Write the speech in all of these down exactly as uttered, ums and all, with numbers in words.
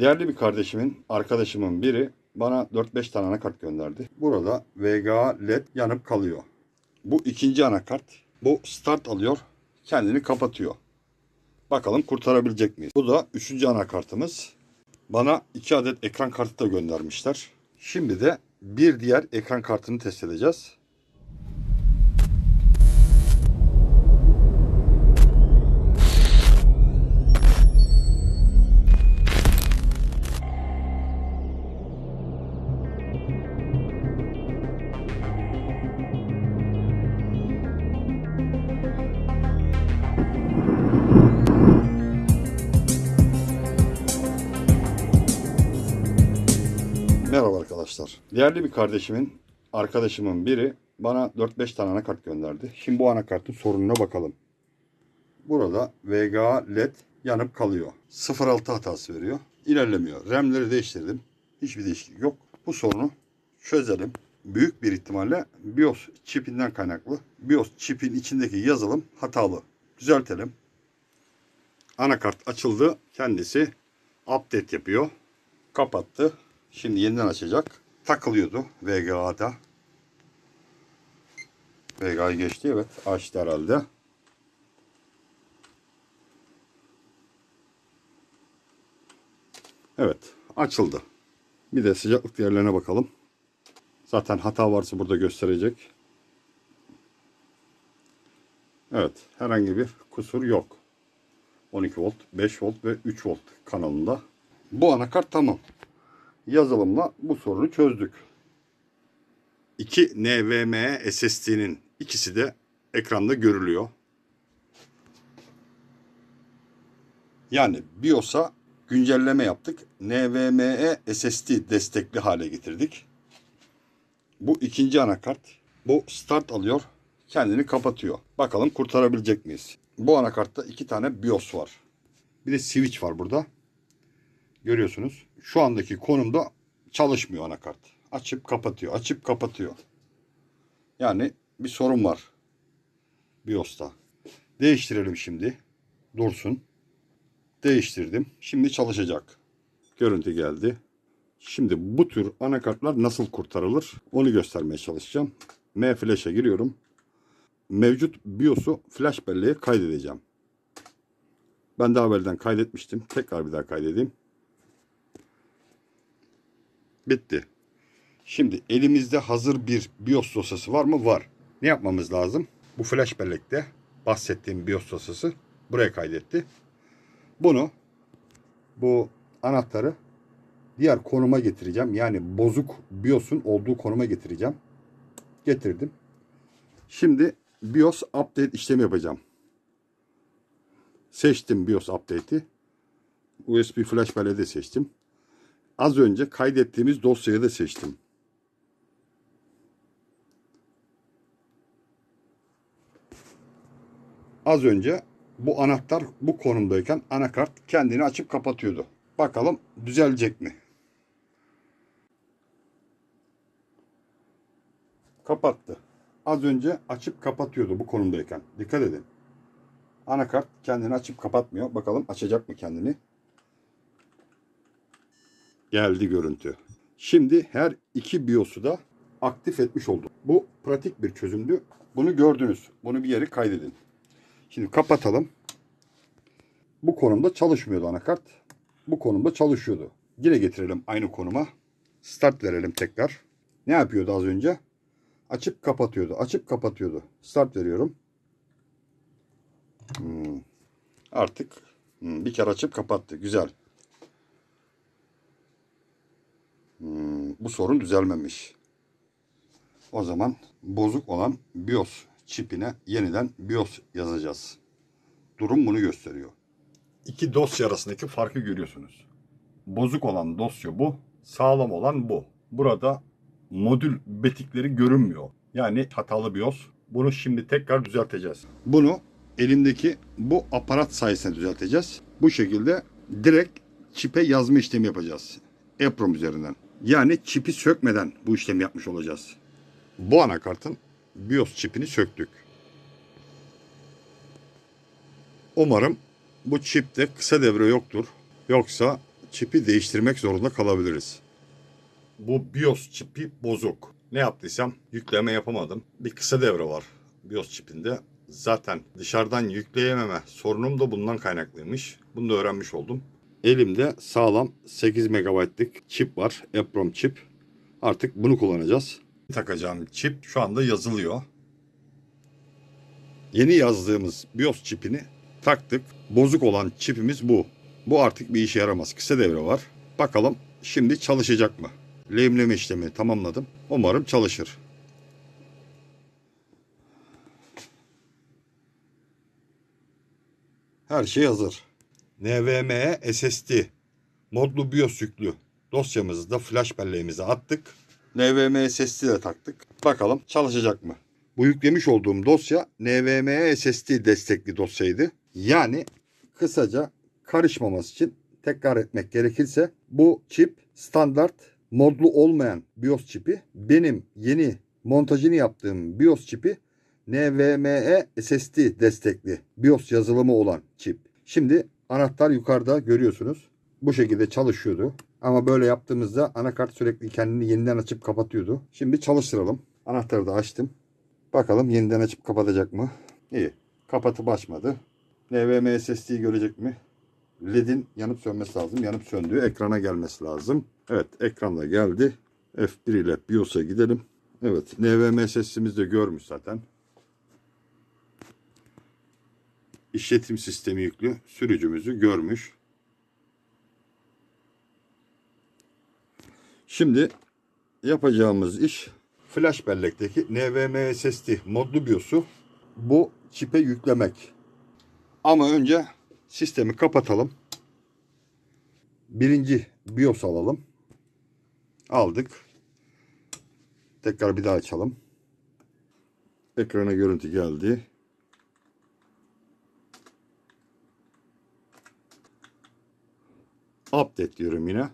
Değerli bir kardeşimin, arkadaşımın biri bana dört beş tane anakart gönderdi. Burada V G A L E D yanıp kalıyor. Bu ikinci anakart. Bu start alıyor. Kendini kapatıyor. Bakalım kurtarabilecek miyiz? Bu da üçüncü anakartımız. Bana iki adet ekran kartı da göndermişler. Şimdi de bir diğer ekran kartını test edeceğiz. Merhaba arkadaşlar. Değerli bir kardeşimin, arkadaşımın biri bana dört beş tane anakart gönderdi. Şimdi bu anakartın sorununa bakalım. Burada V G A L E D yanıp kalıyor. sıfır altı hatası veriyor. İlerlemiyor. RAM'leri değiştirdim. Hiçbir değişiklik yok. Bu sorunu çözelim. Büyük bir ihtimalle BIOS çipinden kaynaklı. BIOS çipin içindeki yazılım hatalı. Düzeltelim. Anakart açıldı. Kendisi update yapıyor. Kapattı. Şimdi yeniden açacak. Takılıyordu V G A'da. V G A'yı geçti. Evet. Açtı herhalde. Evet. Açıldı. Bir de sıcaklık değerlerine bakalım. Zaten hata varsa burada gösterecek. Evet. Herhangi bir kusur yok. on iki volt, beş volt ve üç volt kanalında. Bu anakart tamam. Yazılımla bu sorunu çözdük. İki N V M E S S D'nin ikisi de ekranda görülüyor. Yani BIOS'a güncelleme yaptık. N V M E S S D destekli hale getirdik. Bu ikinci anakart. Bu start alıyor. Kendini kapatıyor. Bakalım kurtarabilecek miyiz? Bu anakartta iki tane BIOS var. Bir de switch var burada. Görüyorsunuz. Şu andaki konumda çalışmıyor anakart. Açıp kapatıyor. Açıp kapatıyor. Yani bir sorun var. BIOS'ta. Değiştirelim şimdi. Dursun. Değiştirdim. Şimdi çalışacak. Görüntü geldi. Şimdi bu tür anakartlar nasıl kurtarılır? Onu göstermeye çalışacağım. M flash'a giriyorum. Mevcut BIOS'u flash belleğe kaydedeceğim. Ben daha evvelden kaydetmiştim. Tekrar bir daha kaydedeyim. Bitti. Şimdi elimizde hazır bir BIOS dosyası var mı? Var. Ne yapmamız lazım? Bu flash bellekte bahsettiğim BIOS dosyası buraya kaydetti. Bunu, bu anahtarı diğer konuma getireceğim. Yani bozuk BIOS'un olduğu konuma getireceğim. Getirdim. Şimdi BIOS update işlemi yapacağım. Seçtim BIOS update'i. U S B flash belleği de seçtim. Az önce kaydettiğimiz dosyayı da seçtim. Az önce bu anahtar bu konumdayken anakart kendini açıp kapatıyordu. Bakalım düzelecek mi? Kapattı. Az önce açıp kapatıyordu bu konumdayken. Dikkat edin. Anakart kendini açıp kapatmıyor. Bakalım açacak mı kendini? Geldi görüntü. Şimdi her iki BIOS'u da aktif etmiş oldum. Bu pratik bir çözümdü. Bunu gördünüz. Bunu bir yere kaydedin. Şimdi kapatalım. Bu konumda çalışmıyordu anakart. Bu konumda çalışıyordu. Yine getirelim aynı konuma. Start verelim tekrar. Ne yapıyordu az önce? Açıp kapatıyordu. Açıp kapatıyordu. Start veriyorum. Hmm. Artık hmm, bir kere açıp kapattı. Güzel. Hmm, bu sorun düzelmemiş. O zaman bozuk olan BIOS çipine yeniden BIOS yazacağız. Durum bunu gösteriyor. İki dosya arasındaki farkı görüyorsunuz. Bozuk olan dosya bu, sağlam olan bu. Burada modül betikleri görünmüyor. Yani hatalı BIOS. Bunu şimdi tekrar düzelteceğiz. Bunu elimdeki bu aparat sayesinde düzelteceğiz. Bu şekilde direkt çipe yazma işlemi yapacağız. EEPROM üzerinden. Yani çipi sökmeden bu işlemi yapmış olacağız. Bu anakartın BIOS çipini söktük. Umarım bu çipte kısa devre yoktur. Yoksa çipi değiştirmek zorunda kalabiliriz. Bu BIOS çipi bozuk. Ne yaptıysam yükleme yapamadım. Bir kısa devre var BIOS çipinde. Zaten dışarıdan yükleyememe sorunum da bundan kaynaklıymış. Bunu da öğrenmiş oldum. Elimde sağlam sekiz megabaytlık çip var. EEPROM çip. Artık bunu kullanacağız. Takacağım çip şu anda yazılıyor. Yeni yazdığımız BIOS çipini taktık. Bozuk olan çipimiz bu. Bu artık bir işe yaramaz. Kısa devre var. Bakalım şimdi çalışacak mı? Lehimleme işlemi tamamladım. Umarım çalışır. Her şey hazır. N V M E S S D modlu BIOS yüklü dosyamızı da flash belleğimize attık. N V M E S S D de taktık. Bakalım çalışacak mı? Bu yüklemiş olduğum dosya N V M E S S D destekli dosyaydı. Yani kısaca karışmaması için tekrar etmek gerekirse bu çip standart modlu olmayan BIOS çipi. Benim yeni montajını yaptığım BIOS çipi N V M E S S D destekli BIOS yazılımı olan çip. Şimdi anahtar yukarıda görüyorsunuz. Bu şekilde çalışıyordu. Ama böyle yaptığımızda anakart sürekli kendini yeniden açıp kapatıyordu. Şimdi çalıştıralım. Anahtarı da açtım. Bakalım yeniden açıp kapatacak mı? İyi. Kapatıp açmadı. N V M E S S D'yi görecek mi? L E D'in yanıp sönmesi lazım. Yanıp söndüğü ekrana gelmesi lazım. Evet, ekranda geldi. F bir ile BIOS'a gidelim. Evet, N V M E S S D'imiz de görmüş zaten. İşletim sistemi yüklü sürücümüzü görmüş. Şimdi yapacağımız iş flash bellekteki N V M E S S D modlu BIOS'u bu çipe yüklemek. Ama önce sistemi kapatalım. Birinci BIOS alalım. Aldık. Tekrar bir daha açalım. Ekrana görüntü geldi. Update diyorum yine.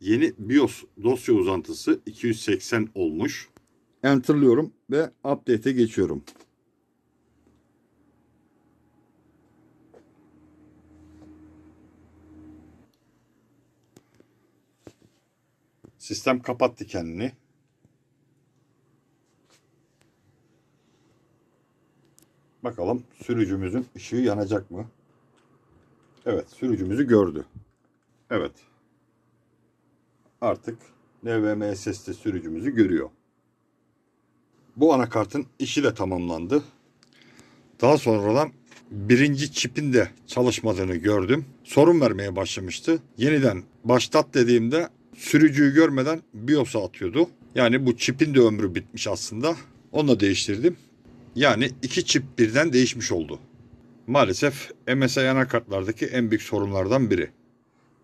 Yeni BIOS dosya uzantısı iki yüz seksen olmuş. Enter'lıyorum ve update'e geçiyorum. Sistem kapattı kendini. Bakalım sürücümüzün ışığı yanacak mı? Evet, sürücümüzü gördü. Evet. Artık N V M E S S D sürücümüzü görüyor. Bu anakartın işi de tamamlandı. Daha sonradan birinci çipin de çalışmadığını gördüm. Sorun vermeye başlamıştı. Yeniden başlat dediğimde sürücüyü görmeden BIOS'a atıyordu. Yani bu çipin de ömrü bitmiş aslında. Onu da değiştirdim. Yani iki çip birden değişmiş oldu. Maalesef M S I anakartlardaki en büyük sorunlardan biri.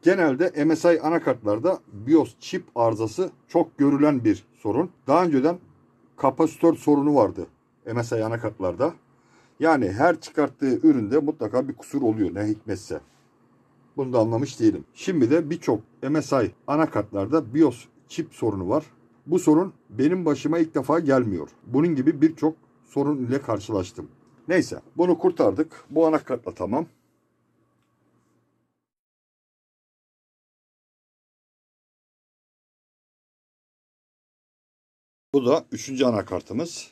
Genelde M S I anakartlarda BIOS çip arızası çok görülen bir sorun. Daha önceden kapasitör sorunu vardı M S I anakartlarda. Yani her çıkarttığı üründe mutlaka bir kusur oluyor ne hikmetse. Bunu da anlamış değilim. Şimdi de birçok M S I anakartlarda BIOS çip sorunu var. Bu sorun benim başıma ilk defa gelmiyor. Bunun gibi birçok sorun ile karşılaştım. Neyse, bunu kurtardık. Bu anakartla tamam. Bu da üçüncü anakartımız.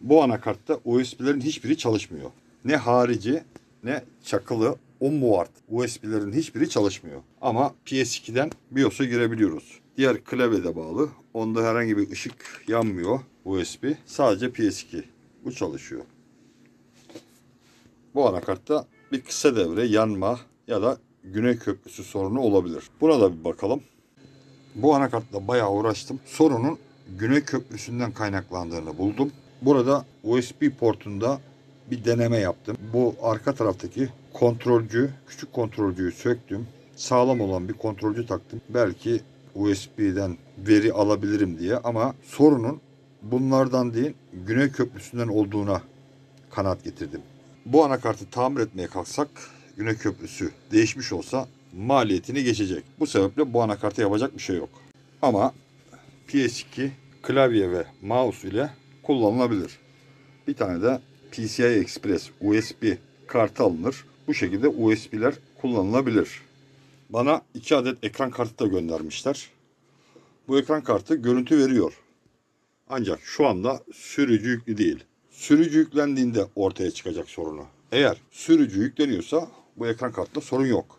Bu anakartta U S B'lerin hiçbiri çalışmıyor. Ne harici ne çakılı on volt U S B'lerin hiçbiri çalışmıyor. Ama P S iki'den BIOS'a girebiliyoruz. Diğer klavyede bağlı. Onda herhangi bir ışık yanmıyor U S B. Sadece P S iki. Bu çalışıyor. Bu anakartta bir kısa devre yanma ya da güney köprüsü sorunu olabilir. Buna da bir bakalım. Bu anakartla bayağı uğraştım. Sorunun güney köprüsünden kaynaklandığını buldum. Burada U S B portunda bir deneme yaptım. Bu arka taraftaki kontrolcü, küçük kontrolcüyü söktüm. Sağlam olan bir kontrolcü taktım. Belki U S B'den veri alabilirim diye ama sorunun bunlardan değil güney köprüsünden olduğuna kanaat getirdim. Bu anakartı tamir etmeye kalksak güney köprüsü değişmiş olsa maliyetini geçecek. Bu sebeple bu anakarta yapacak bir şey yok. Ama P S iki klavye ve mouse ile kullanılabilir. Bir tane de P C I Express U S B kartı alınır. Bu şekilde U S B'ler kullanılabilir. Bana iki adet ekran kartı da göndermişler. Bu ekran kartı görüntü veriyor. Ancak şu anda sürücü yüklü değil. Sürücü yüklendiğinde ortaya çıkacak sorunu. Eğer sürücü yükleniyorsa bu ekran kartında sorun yok.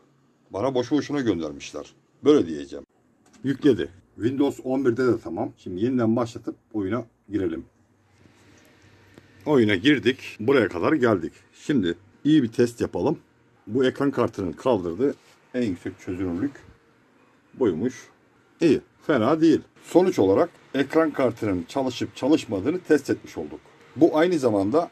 Bana boşu boşuna göndermişler. Böyle diyeceğim. Yükledi. Windows on bir'de de tamam. Şimdi yeniden başlatıp oyuna girelim. Oyuna girdik. Buraya kadar geldik. Şimdi iyi bir test yapalım. Bu ekran kartının kaldırdığı en yüksek çözünürlük buymuş. İyi. Fena değil. Sonuç olarak ekran kartının çalışıp çalışmadığını test etmiş olduk. Bu aynı zamanda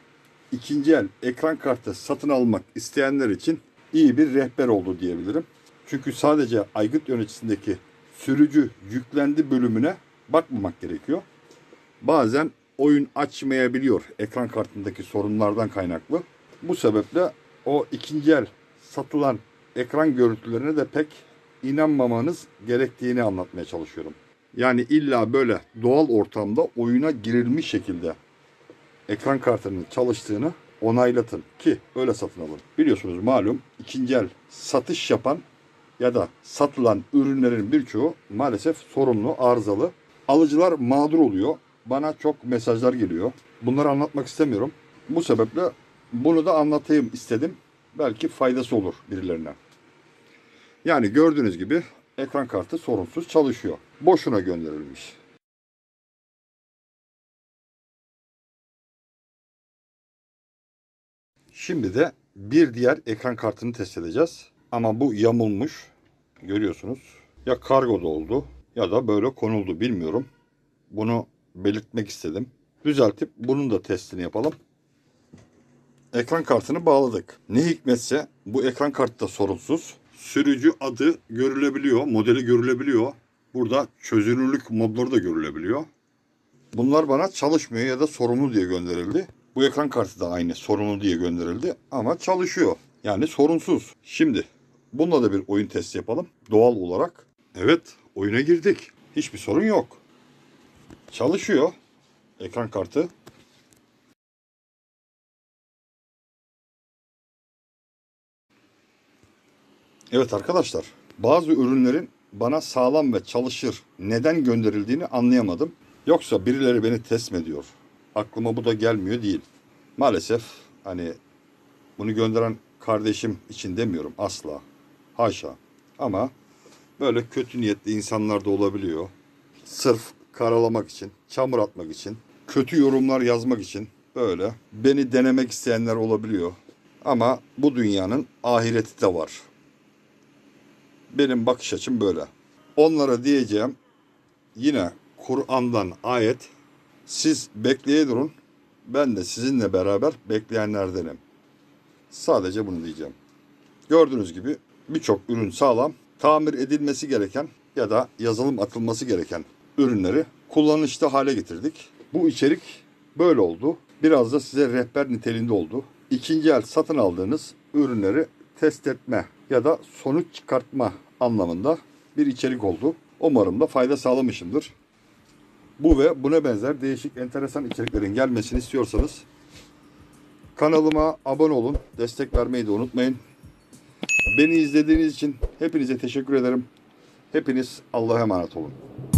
ikinci el ekran kartı satın almak isteyenler için iyi bir rehber oldu diyebilirim. Çünkü sadece aygıt yöneticisindeki sürücü yüklendi bölümüne bakmamak gerekiyor. Bazen oyun açmayabiliyor ekran kartındaki sorunlardan kaynaklı. Bu sebeple o ikinci el satılan ekran görüntülerine de pek inanmamanız gerektiğini anlatmaya çalışıyorum. Yani illa böyle doğal ortamda oyuna girilmiş şekilde ekran kartının çalıştığını onaylatın ki öyle satın alın. Biliyorsunuz malum ikinci el satış yapan ya da satılan ürünlerin birçoğu maalesef sorunlu, arızalı. Alıcılar mağdur oluyor. Bana çok mesajlar geliyor. Bunları anlatmak istemiyorum. Bu sebeple bunu da anlatayım istedim. Belki faydası olur birilerine. Yani gördüğünüz gibi ekran kartı sorunsuz çalışıyor. Boşuna gönderilmiş. Şimdi de bir diğer ekran kartını test edeceğiz. Ama bu yamulmuş. Görüyorsunuz. Ya kargoda oldu ya da böyle konuldu bilmiyorum. Bunu belirtmek istedim. Düzeltip bunun da testini yapalım. Ekran kartını bağladık. Ne hikmetse bu ekran kartı da sorunsuz. Sürücü adı görülebiliyor. Modeli görülebiliyor. Burada çözünürlük modları da görülebiliyor. Bunlar bana çalışmıyor ya da sorunlu diye gönderildi. Bu ekran kartı da aynı sorunlu diye gönderildi ama çalışıyor. Yani sorunsuz. Şimdi bununla da bir oyun testi yapalım. Doğal olarak. Evet, oyuna girdik. Hiçbir sorun yok. Çalışıyor ekran kartı. Evet arkadaşlar, bazı ürünlerin bana sağlam ve çalışır neden gönderildiğini anlayamadım. Yoksa birileri beni test mi ediyor? Aklıma bu da gelmiyor değil. Maalesef hani bunu gönderen kardeşim için demiyorum asla. Haşa. Ama böyle kötü niyetli insanlar da olabiliyor. Sırf karalamak için, çamur atmak için, kötü yorumlar yazmak için böyle beni denemek isteyenler olabiliyor. Ama bu dünyanın ahireti de var. Benim bakış açım böyle. Onlara diyeceğim yine Kur'an'dan ayet. Siz bekleye durun. Ben de sizinle beraber bekleyenlerdenim. Sadece bunu diyeceğim. Gördüğünüz gibi birçok ürün sağlam. Tamir edilmesi gereken ya da yazılım atılması gereken ürünleri kullanışlı hale getirdik. Bu içerik böyle oldu. Biraz da size rehber niteliğinde oldu. İkinci el satın aldığınız ürünleri test etme ya da sonuç çıkartma anlamında bir içerik oldu. Umarım da fayda sağlamışımdır. Bu ve buna benzer değişik enteresan içeriklerin gelmesini istiyorsanız kanalıma abone olun. Destek vermeyi de unutmayın. Beni izlediğiniz için hepinize teşekkür ederim. Hepiniz Allah'a emanet olun.